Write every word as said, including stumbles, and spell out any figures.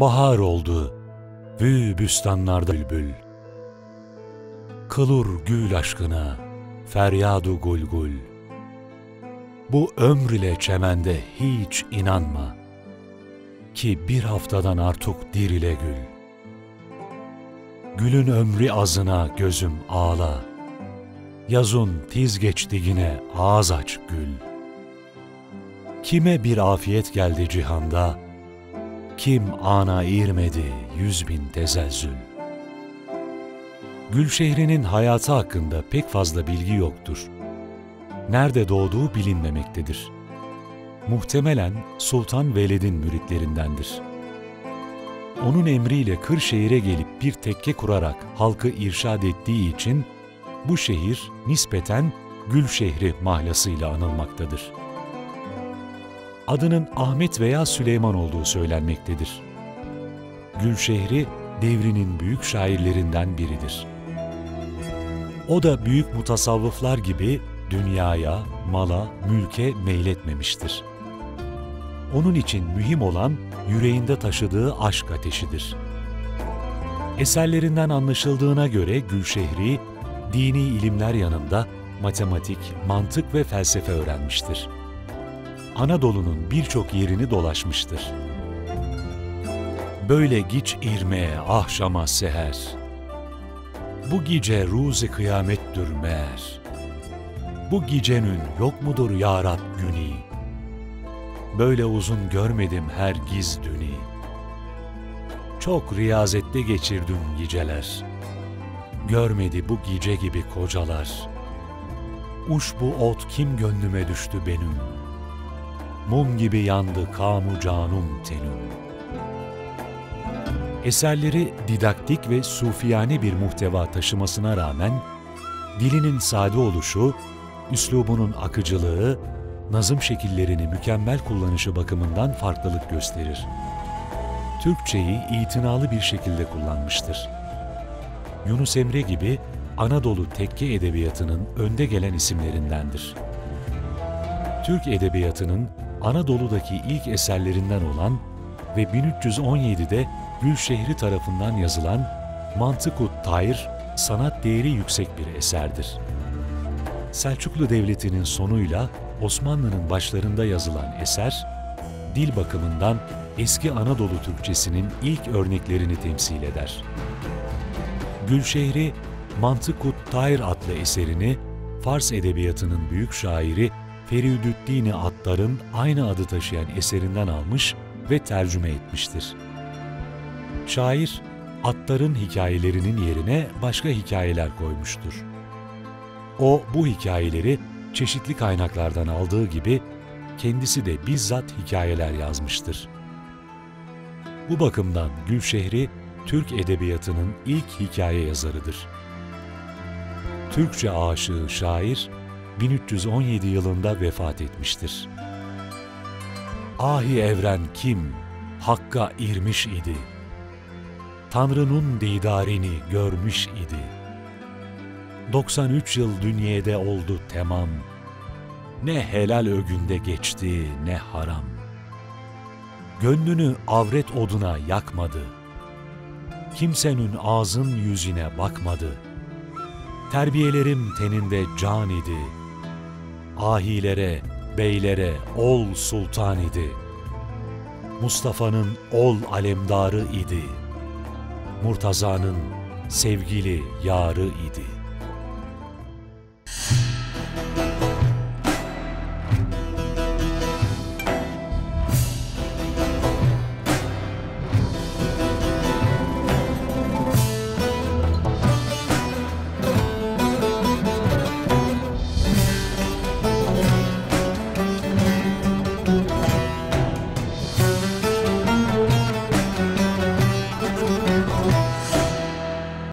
bahar oldu, büyü büstanlarda bülbül. Kılur gül aşkına feryadu gulgul. Bu ömr ile çemende hiç inanma, ki bir haftadan artık dirile gül. Gülün ömrü azına gözüm ağla, yazın tiz geçti yine ağız aç gül. Kime bir afiyet geldi cihanda, kim ana irmedi yüz bin tezelzül. Gülşehri'nin hayatı hakkında pek fazla bilgi yoktur. Nerede doğduğu bilinmemektedir. Muhtemelen Sultan Veled'in müritlerindendir. Onun emriyle Kırşehir'e gelip bir tekke kurarak halkı irşad ettiği için bu şehir nispeten Gülşehri mahlasıyla anılmaktadır. Adının Ahmet veya Süleyman olduğu söylenmektedir. Gülşehri devrinin büyük şairlerinden biridir. O da büyük mutasavvıflar gibi dünyaya, mala, mülke meyletmemiştir. Onun için mühim olan yüreğinde taşıdığı aşk ateşidir. Eserlerinden anlaşıldığına göre Gülşehri, dini ilimler yanında matematik, mantık ve felsefe öğrenmiştir. Anadolu'nun birçok yerini dolaşmıştır. Böyle giç irmeye ahşama seher, bu gice ruzi kıyamettir meğer. Bu gicenin yok mudur ya Rab günü? Böyle uzun görmedim hergiz dünü. Çok riyazette geçirdim giceler, görmedi bu gice gibi kocalar. Uş bu ot kim gönlüme düştü benim, mum gibi yandı kamu canum tenüm. Eserleri didaktik ve sufiyane bir muhteva taşımasına rağmen, dilinin sade oluşu, üslubunun akıcılığı, nazım şekillerini mükemmel kullanışı bakımından farklılık gösterir. Türkçeyi itinalı bir şekilde kullanmıştır. Yunus Emre gibi Anadolu Tekke Edebiyatı'nın önde gelen isimlerindendir. Türk Edebiyatı'nın Anadolu'daki ilk eserlerinden olan ve bin üç yüz on yedi'de Gülşehri tarafından yazılan Mantıku't-Tayr, sanat değeri yüksek bir eserdir. Selçuklu Devleti'nin sonuyla Osmanlı'nın başlarında yazılan eser, dil bakımından eski Anadolu Türkçesinin ilk örneklerini temsil eder. Gülşehri, Mantıku't-Tayr adlı eserini Fars edebiyatının büyük şairi Feridüddin Attar'ın aynı adı taşıyan eserinden almış ve tercüme etmiştir. Şair, Attar'ın hikayelerinin yerine başka hikayeler koymuştur. O, bu hikayeleri çeşitli kaynaklardan aldığı gibi kendisi de bizzat hikayeler yazmıştır. Bu bakımdan Gülşehri, Türk edebiyatının ilk hikaye yazarıdır. Türkçe aşığı şair, bin üç yüz on yedi yılında vefat etmiştir. Ahi Evren kim, Hakk'a irmiş idi, Tanrı'nın didarini görmüş idi. doksan üç yıl dünyede oldu temam, ne helal ögünde geçti ne haram. Gönlünü avret oduna yakmadı, kimsenin ağzın yüzüne bakmadı. Terbiyelerim teninde can idi, ahilere, beylere ol sultan idi. Mustafa'nın ol alemdarı idi, Murtaza'nın sevgili yarı idi.